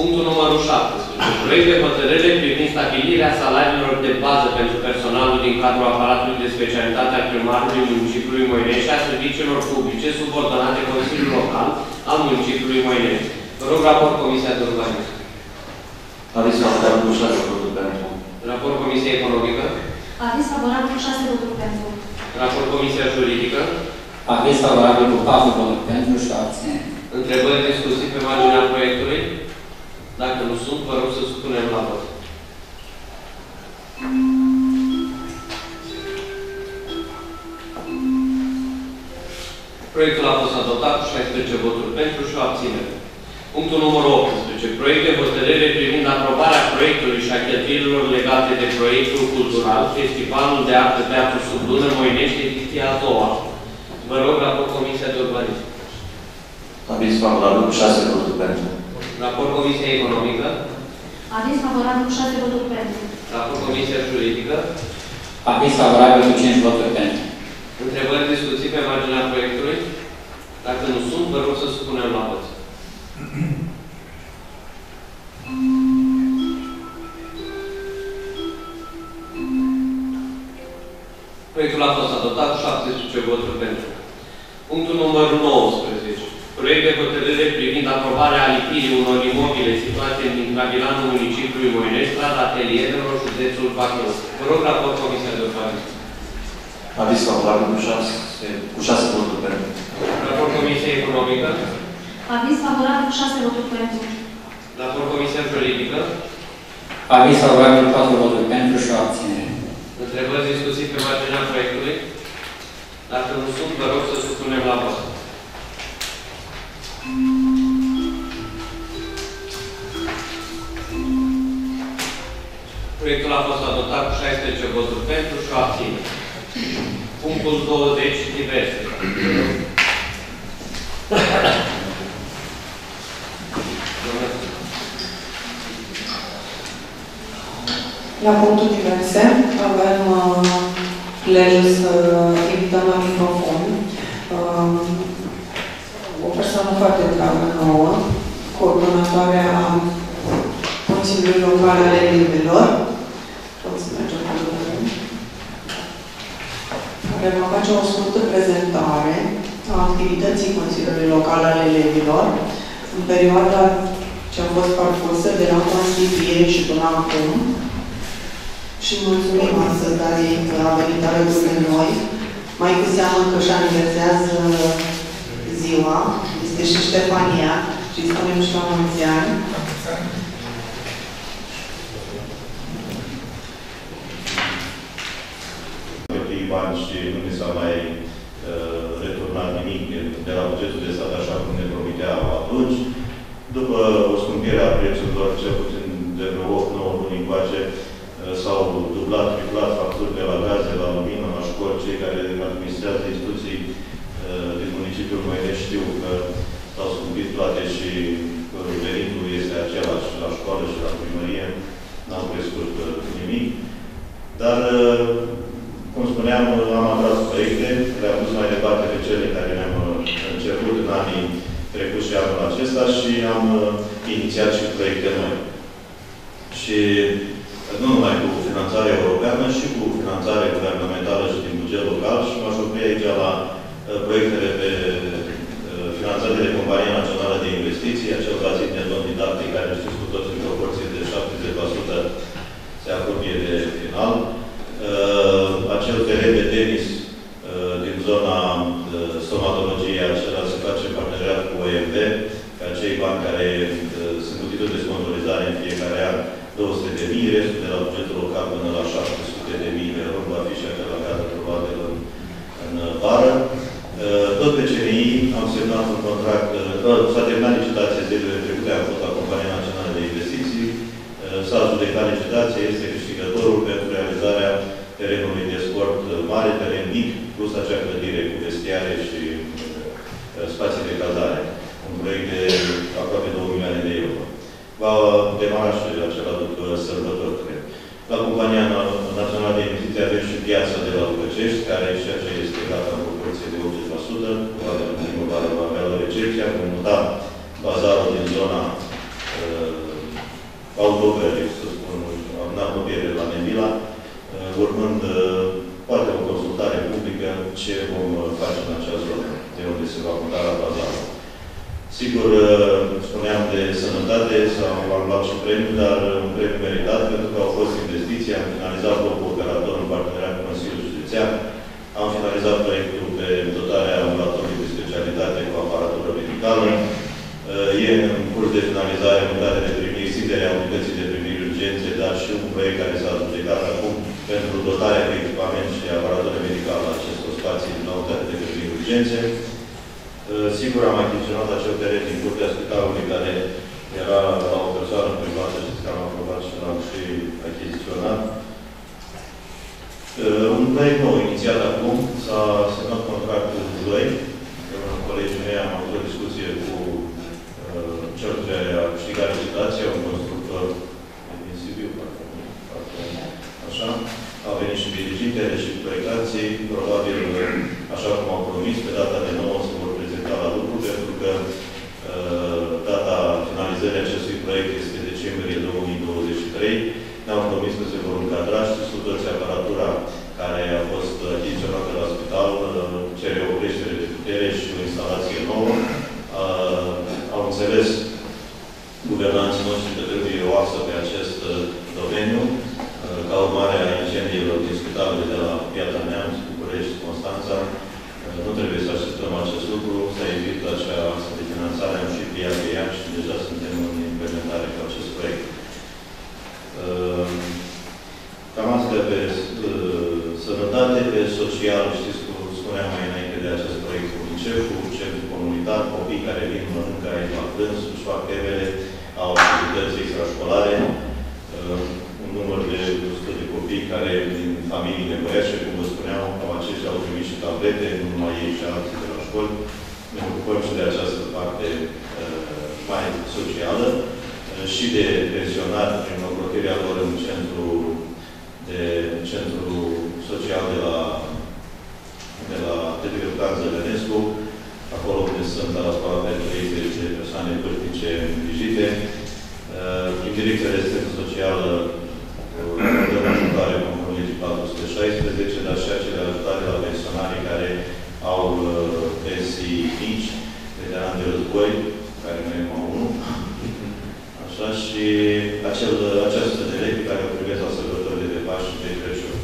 Punctul numărul 17. Proiect de hotărâre privind stabilirea salariilor de bază pentru personalul din cadrul aparatului de specialitate al primarului municipiului Moinești și a serviciilor publice subordonate Consiliul Local al municipiului Moinești. Vă rog raport Comisia de Urbanism. Aviz favorabil cu 6 voturi pentru. Raport Comisia Economică. Aviz favorabil cu 6 voturi pentru. Raport Comisia Juridică. Aviz favorabil cu 4 voturi pentru și abținere. Întrebări, discuții pe marginea proiectului? Dacă nu sunt, vă rog să supunem la vot. Proiectul a fost adoptat cu 16 voturi pentru și o abținere. Punctul numărul 18. Proiect de hotărâre privind aprobarea proiectului și a cheltuielilor legate de proiectul cultural Festivalul de Artă Teatrul Subdună Moinești, ediția a doua. Vă rog, raport Comisia de Urbanism. Aviz favorabil cu 6 voturi pentru. Raport Comisia Economică. Aviz favorabil cu 6 voturi pentru. Raport Comisia Juridică. Aviz favorabil cu 5 voturi pentru. Întrebări, discuții pe marginea proiectului? Dacă nu sunt, vă rog să supunem la vot. Proiectul a fost adoptat cu 70 voturi pentru. Punctul numărul 19. Proiect de hotărâre privind aprobarea alipirii unor imobile situate din intravilanul municipiului Moinești, strada Atelierelor, județul Bacău. Vă rog raport Comisia de Urbanism. Aviz favorabil cu 6 voturi pentru. Raport Comisia Economică. Aviz favorabil cu 6 voturi pentru. Raport Comisia Juridică. Aviz favorabil cu 4 voturi pentru și o abținere. Întrebări, discuții pe marginea proiectului? Dacă nu sunt, vă rog să supunem la vot. Proiectul a fost adoptat cu 16 voturi pentru și o abținere. Punctul 20, diverse. La punctul diverse avem prilejul să invităm la microfon o persoană foarte dragă nouă, coordonatoarea Consiliului Local al elevilor. Poți merge acolo. Care va face o scurtă prezentare a activității Consiliului Local al elevilor în perioada ce a fost parcursă de la constituire și până acum. Și mulțumim astăzi, dar ei a venit alături de noi, mai cu seamă că își aniversează ziua, este și Ștefania, și spunem și la mulți ani. s-a mai returnat nimic de la bugetul de stat, așa cum ne promiteau atunci. După o scumpire a prețurilor, cel puțin de vreo 8-9 luni încoace, s-au dublat, triplat facturi de la gaz, de la lumină, la școli. Cei care administrează instituții din municipiul Moinești știu că s-au scumpit toate și venitul este același la școală și la primărie. N-au crescut nimic. Dar, cum spuneam, am atras proiecte, le-am dus mai departe de cele care le-am început în anii trecuți și anul acesta și am inițiat și proiecte noi. Și nu numai cu finanțare europeană, și cu finanțare guvernamentală și din buget local, și m-aș opri aici la proiectele pe finanțate de Compania Națională de Investiții, acel bazin de zon didactic, care știți cu toți în proporție de 70% se apropie de final. Acel teren de tenis din zona stomatologiei, acela se face parteneriat cu OMV, ca cei bani care sunt utili de sponsorizare în fiecare an, 200.000, restul de la bugetul local până la 700.000 €, va fi și acela care probabil în vară. Tot pe CNI am semnat un contract, s-a terminat licitația zilele trecute, am fost la Compania Națională de Investiții, s-a judecat licitația, este câștigătorul pentru realizarea terenului de sport mare, teren mic, plus acea clădire cu vestiare și spații de cazare. Un proiect de aproape 2 milioane de €. Va demara și acela după sărbători, cred. La Compania Națională de Investiții avem și piața de la Lucăcești, care și aceea este gata în proporție de 80%. Poate în primăvară va avea la recepția, vom muta bazarul din zona autoverei, să spun, în apropiere la Nevila, urmând poate o consultare publică ce vom face în acea zonă, de unde se va muta la bazarul. Sigur, spuneam de sănătate, s-au luat și premiul, dar un premiu meritat, pentru că au fost investiții. Am finalizat blocul operator în parteneriat cu Consiliul Județean. Am finalizat proiectul pe dotarea ambulatorului de specialitate cu aparatură medicală. E în curs de finalizare unitatea de primiri, siderea unității de primiri urgențe, dar și un proiect care s-a adjudicat acum pentru dotarea de echipament și aparatură medicală a acestor spații în unitatea de primiri urgențe. Sigur, am achiziționat acel teren din curtea spitalului care era la o persoană privată, știți că am aprobat și l-am și achiziționat. Un proiect nou inițiat acum, s-a semnat contractul cu doi. Colegii mei am avut o discuție cu cel ce a câștigat licitația, un constructor din Sibiu, așa. Au venit și dirigintele și proiectanții, probabil, așa cum au promis, pe data de 9 se vor prezenta la lucru, pentru că data finalizării acestui proiect este decembrie 2023. Ne-au promis că se vor încadra și toți aparatura care a fost achiziționată la spital cere o creștere de putere și o instalație nouă. Au înțeles guvernanții noștri că trebuie o axă pe acest domeniu. Ca urmare a incendiilor din spitalul de la Piatra Neamț, București, Constanța, nu trebuie să așteptăm acest lucru, să evit acea axă de finanțare, am și pia pe ea și deja suntem în implementare cu acest proiect. Cam asta pe sănătate, pe social, știți cum spuneam mai înainte de acest proiect cu liceu, cu centru comunitar, copii care vin, mănâncă aici la prânz, își fac temele, au activități extrașcolare, un număr de 100 de copii care, din familii nevoiașe, cum vă spuneam, au aceștia au primit și tablete, nu numai ei și alții de la școli. Ne ocupăm și de această parte mai socială și de pensionari prin ocrotirea lor în centrul social de Libertanță Lănescu, acolo unde sunt aproape 30 de persoane vârstnice îngrijite. Prin Direcția de Asistență Socială dăm ajutare conform legii 416, dar și acele ajutare la pensionarii care au pensii mici, veterani de război, care noi am unul. Așa, și această de lei pe care o privesc la sărbătorile de Paști și de Crăciun.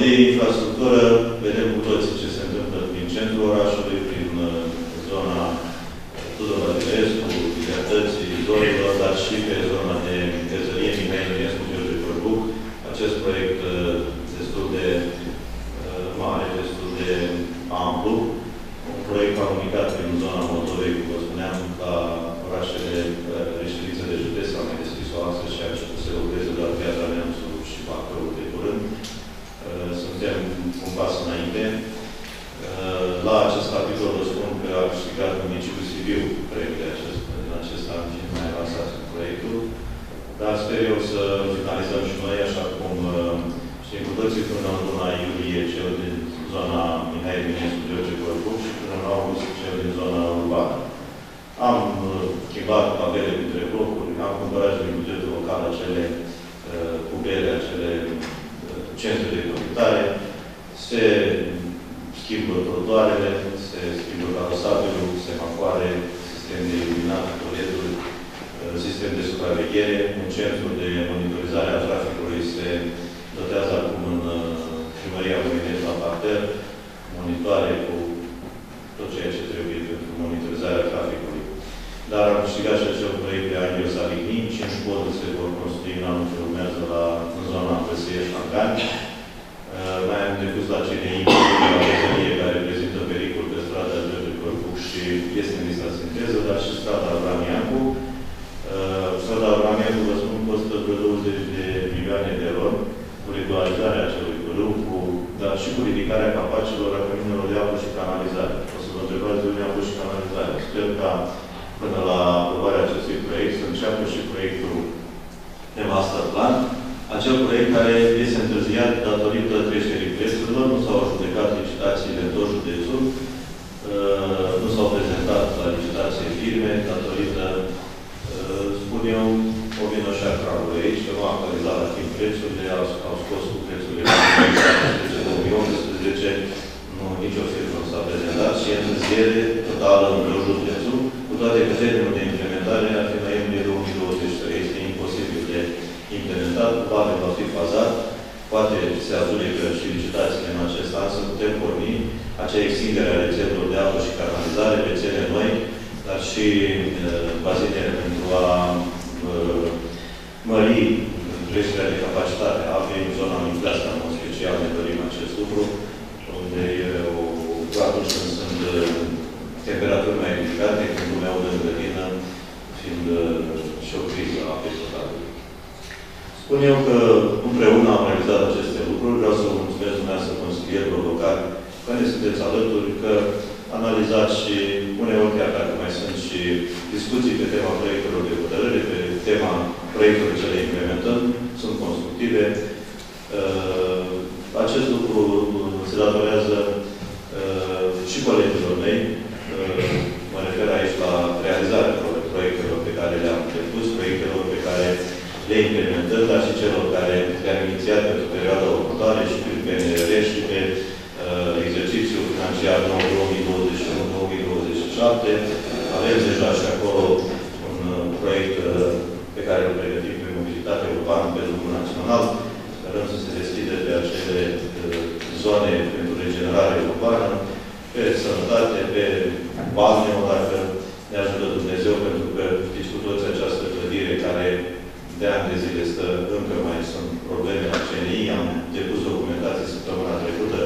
De infrastructură, vedem cu toții ce se întâmplă prin centrul orașului, prin zona Tudor Adirescu, libertății zorilor, dar și pe zona de tezărie, Minei, Ionescu, George Corbuc. Acest proiect destul de proiect am unicat în zona Moldovei, cum vă spuneam, la orașele reședințe de județ, am mai deschis o axă și a început să lucreze doar Piatra Neamțu și Bacău de curând. Suntem un pas înainte. La acest capitol vă spun că a câștigat municipiul Sibiu proiectul acesta, în fine mai avansat proiectul. Dar sper eu să finalizăm și noi, așa cum știm cu toții, până în luna iulie, cel din zona Mihai Eminescu, George Corbuc, și până în august, cel din zona urbană. Am schimbat tabele dintre blocuri, am cumpărat din bugetul local acele cubere, acele centre de conectare. Se schimbă trotuarele, se schimbă carosabilul, semafoare, sistem de iluminat, toileturi, sistem de supraveghere. Un centru de monitorizare a traficului se dotează acum în primăria Moinești la parter, monitoare cu tot ceea ce trebuie pentru monitorizarea traficului. Dar am câștigat și acel proiect de Angel Salignin, 5 poduri se vor construi în anul ce urmează în zona Păsiești-Angani. Mai am depus la CNI la Păsărie, care prezintă pericol pe strada George Corbuc și este în lista sinteză, dar și strada Avramiancu. Strada Avramiancu, vă spun, costă vreo 20 de milioane de euro, cu regularizarea acelui pârâu, dar și cu ridicarea capacilor a căminelor de apă și canalizare. O să vă întrebați de unde apă și canalizare. Sper ca, până la aprobarea acestui proiect, să înceapă și proiectul de master plan. Acel proiect care este întârziat datorită creșterii prețurilor, nu s-au judecat licitațiile în tot județul, nu s-au prezentat la licitație firme, datorită, spun eu, o vină și a cravului aici, că m-a actualizat la timp prețurile, au scos cu prețurile în 2018, nu nicio firmă nu s-a prezentat și întârziere totală în vreo județul, cu toate că termenul de implementare ar fi noiembrie 2023. Este imposibil de implementat, poate va fi fazat, poate se adjudică și licitațiile în acest an, să putem porni acea extindere a rețelelor de apă și canalizare, rețele noi, dar și bazinele pentru a mări creșterea de capacitate a apei în zona Micleasca, în mod special, ne dorim acest lucru, unde atunci când sunt temperaturi mai ridicate, când nu mai aud în grădină, fiind și o criză a apei totale. Spun eu că împreună am realizat aceste lucruri. Vreau să vă mulțumesc dumneavoastră consilierilor locali că ne sunteți alături, că analizați și uneori, chiar dacă mai sunt și discuții pe tema proiectelor de hotărâre, pe tema proiectelor ce le implementăm, sunt constructive. Acest lucru se datorează și colegilor mei. Mă refer aici la realizarea proiectelor pe care le-am depus, proiectelor pe care le implementăm, dar și celor care le-am inițiat pentru perioada următoare și prin PNR și pe exercițiul financiar 2021-2027. Avem deja și acolo un proiect pe care îl pregătim pe mobilitate urbană pe drumul național. Sperăm să se deschide pe acele zone pentru regenerare urbană, pe sănătate, pe balneo, dacă ne ajută Dumnezeu, pentru că știți cu toți această clădire care de ani de zile stă, încă mai sunt probleme la CNI. Am depus documentații săptămâna trecută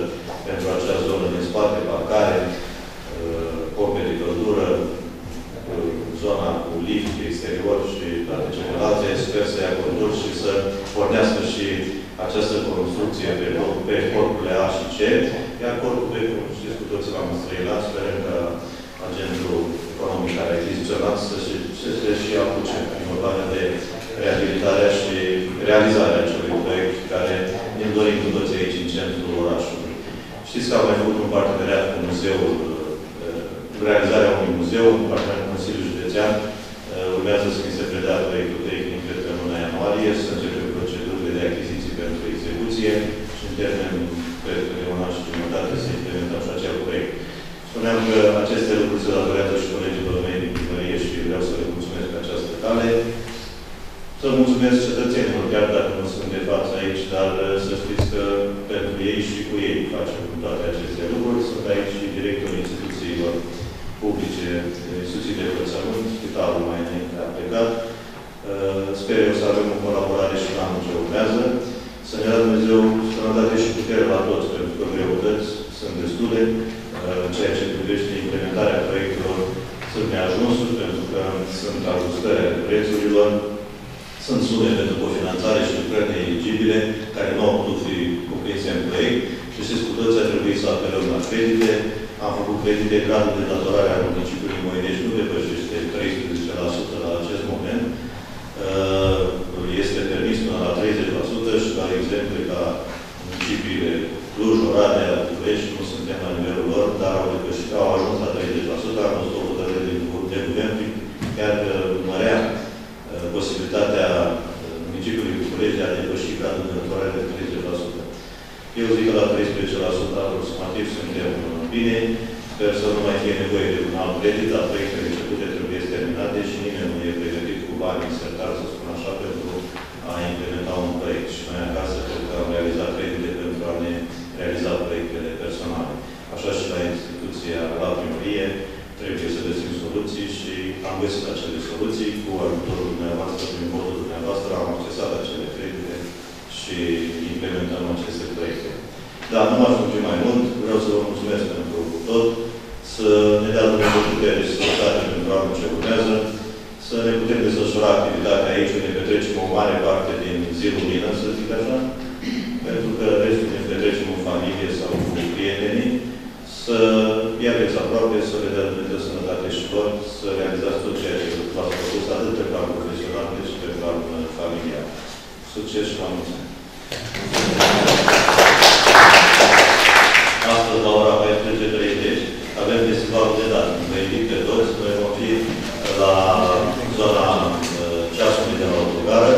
pentru acea zonă din spate, parcare, coperi, căldură, zona cu lift, exterior și toate celelalte. Sper să ia contur și să pornească și această construcție pe corpurile A și C. Iar corpul B, cum știți cu toți l-am înstrăilat, sperăm că agentul economic care a existionat să se și apuce în următoarea de reabilitarea și realizarea acelui proiect care ne dorim cu toți aici în centrul orașului. Știți că am mai făcut un parteneriat cu muzeul, realizarea unui muzeu, un parteneriat cu Consiliul Județean. Urmează să mi se predea proiectul tehnic, cred că în luna ianuarie, să începem procedurile de achiziții pentru execuție și în termen, cred că de un an și jumătate, să implementăm și acel proiect. Spuneam că aceste lucruri se datorează și colegilor mei din primărie și vreau să le mulțumesc pe această cale. Să mulțumesc cetățenilor, chiar dacă nu sunt de față aici, dar să știți că pentru ei și cu ei facem toate aceste lucruri. Sunt aici și directorii instituțiilor publice, instituții de învățământ, spitalul mai înainte a plecat. Sper eu să avem o colaborare și în anul ce urmează. Să ne dea Dumnezeu sănătate și putere la toți, pentru că greutăți sunt destule în ceea ce privește implementarea proiectelor sunt neajunsuri, pentru că sunt ajustări ale prețurilor, sunt sume de cofinanțare și lucrări neeligibile care nu au putut fi cuprinse în proiect și știți cu toți a trebuit să apelăm la credite. Am făcut credite, gradul de datorare a municipiului Moinești nu depășește 13% la acest moment. Este permis până la 30% și la exemple ca municipiile Cluj, Oradea, București, nu suntem la nivelul lor, dar au ajuns la 30%. Am văzut o hotărâre de guvern, chiar mărea posibilitatea municipiului București de a depăși gradul de datorare de 30%. Eu zic că la 13% aproximativ suntem bine. Sper să nu mai fie nevoie de un alt credit, dar proiectele începute trebuie terminate și nimeni nu e pregătit cu banii insertari, să spun așa, pentru a implementa un proiect. Și noi acasă cred că am realizat credite pentru a ne realiza proiectele personale. Așa și la instituția, la primărie, trebuie să găsim soluții și am găsit acele soluții. Cu ajutorul dumneavoastră, prin votul dumneavoastră, am accesat acele credite și implementăm aceste proiecte. Dar nu m-aș duce mai mult. Vreau să vă mulțumesc pentru tot. Să ne dea Dumnezeu putere și sănătate pentru anul ce urmează. Să ne putem desfășura activitatea aici, unde petrecem o mare parte din zi lumină, să zic așa. Pentru că restul ne petrecem în familie sau cu prietenii. Să ia veți aproape, să le dea Dumnezeu sănătate și lor, să realizați tot ceea ce v-ați făcut, atât pe plan profesional, cât și pe plan familial. Succes și la mulți ani! Astăzi, la ora 14:30, avem festivalul de dată. Vă invit pe toți, noi vom fi la zona ceasului de la autogară.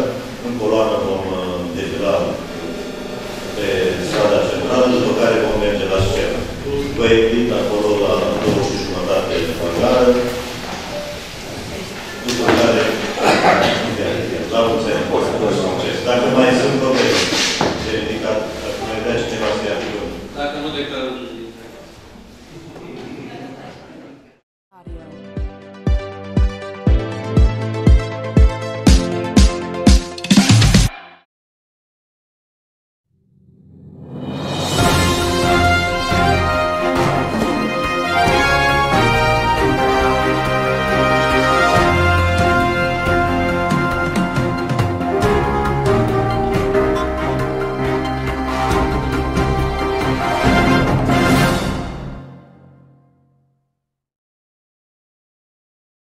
În coloană vom defila pe strada centrală, după care vom merge la scenă. Vă invit acolo